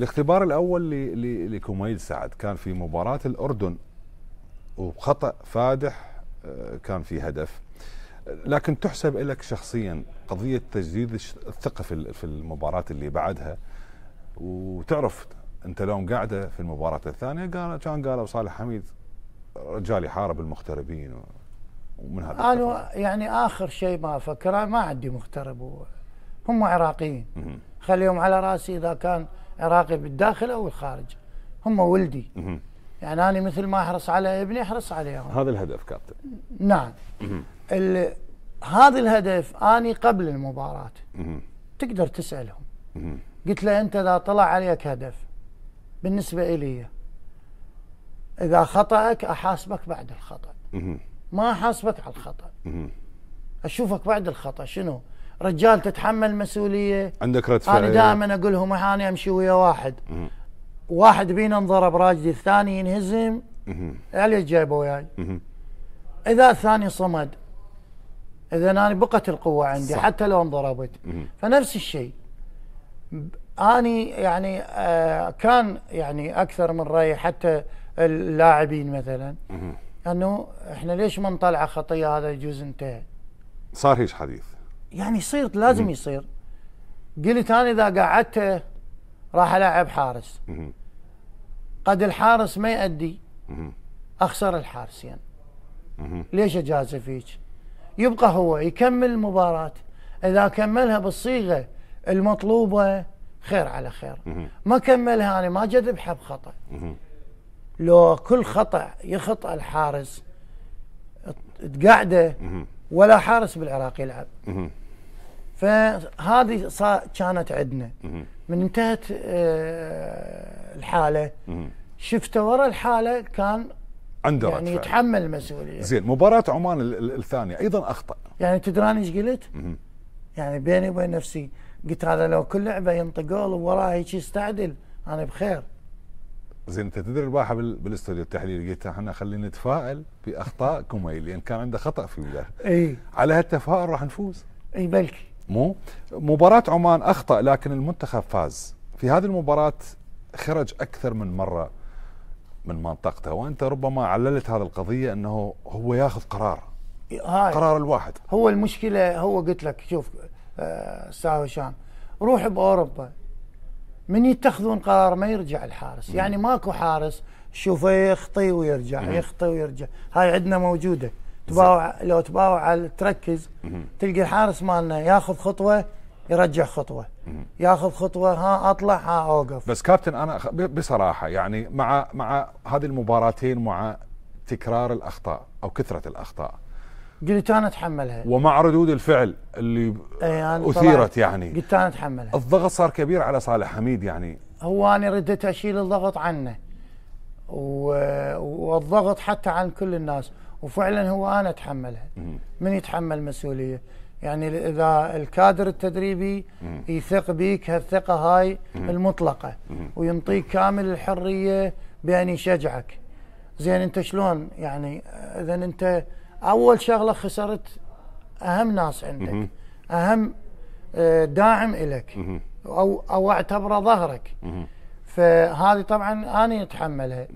الاختبار الأول لكميل سعد كان في مباراة الأردن، وخطأ فادح كان في هدف، لكن تحسب لك شخصيا قضية تجديد الثقة في المباراة اللي بعدها. وتعرف أنت لو قاعدة في المباراة الثانية قالوا صالح حميد رجال يحارب المغتربين ومن هذا قالوا يعني آخر شيء ما فكره، ما عندي مغترب، هم عراقيين خليهم على راسي إذا كان عراقي بالداخل أو الخارج، هم ولدي يعني أنا مثل ما أحرص على ابني أحرص عليهم. هذا الهدف كابتن. نعم هذا الهدف أنا قبل المباراة تقدر تسألهم، قلت له أنت إذا طلع عليك هدف بالنسبة إلي إذا خطأك أحاسبك بعد الخطأ، ما أحاسبك على الخطأ، أشوفك بعد الخطأ شنو رجال تتحمل مسؤولية عندك رد فعل. أنا دائما أقول لهم أنا أمشي ويا واحد واحد بينا انضرب راجلي، الثاني ينهزم علي جايبه وياي، إذا الثاني صمد إذا أنا بقت القوة عندي صح. حتى لو انضربت فنفس الشيء أني يعني كان يعني أكثر من رأي حتى اللاعبين مثلا أنه إحنا ليش ما نطلع خطية هذا يجوز انتهى، صار هيش حديث يعني يصير لازم يصير. قلت أنا إذا قعدت راح ألعب حارس قد الحارس ما يأدي أخسر الحارسين يعني. ليش أجازة فيك يبقى هو يكمل المباراة، إذا كملها بالصيغة المطلوبة خير على خير، ما كملها أنا ما جذبها بخطأ، لو كل خطأ يخطأ الحارس تقعده ولا حارس بالعراق يلعب. فهذه كانت عندنا من انتهت الحالة شفته ورا الحالة كان عنده يعني فعلا. يتحمل المسؤولية. زين مباراة عمان الثانية أيضا أخطأ، يعني تدراني ايش قلت؟ يعني بيني وبين نفسي قلت هذا لو كل لعبة ينطقول وراها هيك يستعدل أنا بخير. زين أنت تدري البارحة بالاستوديو التحليلي قلت احنا خلينا نتفائل بأخطاء كميل لأن كان عنده خطأ في وجهه. إي على هالتفاؤل راح نفوز. إي بلكي. مو مباراة عمان أخطأ لكن المنتخب فاز، في هذه المباراة خرج أكثر من مرة من منطقته، وأنت ربما عللت هذه القضية أنه هو ياخذ قرار هاي. قرار الواحد هو المشكلة، هو قلت لك شوف أستاذ هشام روح بأوروبا من يتخذون قرار ما يرجع الحارس، يعني ماكو حارس شوفه يخطي ويرجع يخطي ويرجع، هاي عندنا موجودة تباوع، لو تباوع تركز تلقى الحارس مالنا ياخذ خطوة يرجع خطوة ياخذ خطوة، ها أطلع ها أوقف. بس كابتن أنا بصراحة يعني مع هذه المباراتين مع تكرار الأخطاء أو كثرة الأخطاء قلت أنا أتحملها، ومع ردود الفعل اللي يعني أثيرت يعني قلت أنا أتحملها. الضغط صار كبير على صالح حميد، يعني هو أنا ردت أشيل الضغط عنه والضغط حتى عن كل الناس، وفعلا هو أنا أتحملها. من يتحمل مسؤولية يعني إذا الكادر التدريبي يثق بيك هالثقة هاي المطلقة وينطيك كامل الحرية بأن يشجعك. زين أنت شلون يعني إذا أنت أول شغلة خسرت أهم ناس عندك أهم داعم إلك أو أعتبره ظهرك، فهذه طبعا أنا أتحملها.